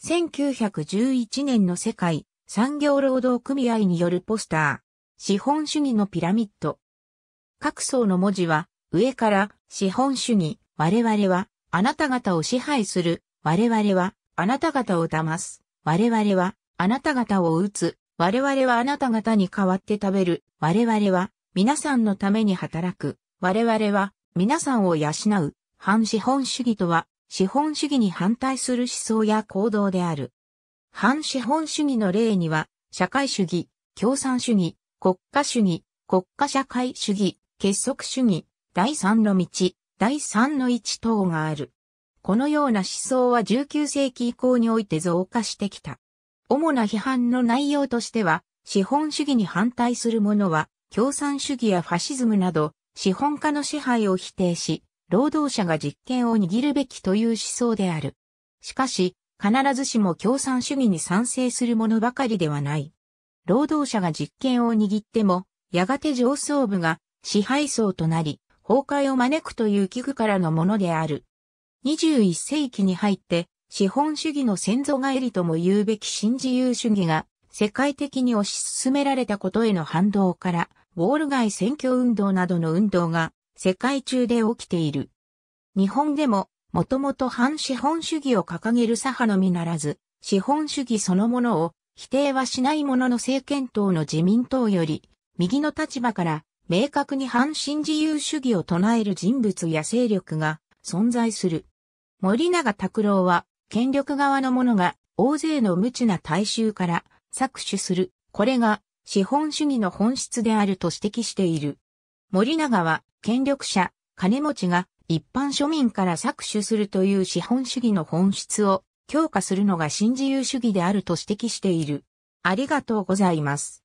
1911年の世界産業労働組合によるポスター、資本主義のピラミッド。各層の文字は、上から、資本主義、我々は、あなた方を支配する、我々は、あなた方を騙す、我々は、あなた方を撃つ、我々はあなた方に代わって食べる、我々は、皆さんのために働く、我々は、皆さんを養う、反資本主義とは、資本主義に反対する思想や行動である。反資本主義の例には、社会主義、共産主義、国家主義、国家社会主義、結束主義、第三の道、第三の一等がある。このような思想は19世紀以降において増加してきた。主な批判の内容としては、資本主義に反対する者は、共産主義やファシズムなど、資本家の支配を否定し、労働者が実権を握るべきという思想である。しかし、必ずしも共産主義に賛成する者ばかりではない。労働者が実権を握っても、やがて上層部が支配層となり、崩壊を招くという危惧からのものである。21世紀に入って、資本主義の先祖返りとも言うべき新自由主義が、世界的に推し進められたことへの反動から、ウォール街選挙運動などの運動が、世界中で起きている。日本でも、もともと反資本主義を掲げる左派のみならず、資本主義そのものを、否定はしないものの政権党の自民党より、右の立場から明確に反新自由主義を唱える人物や勢力が存在する。森永卓郎は、権力側の者が大勢の無知な大衆から搾取する。これが資本主義の本質であると指摘している。森永は、権力者、金持ちが一般庶民から搾取するという資本主義の本質を、強化するのが新自由主義であると指摘している。ありがとうございます。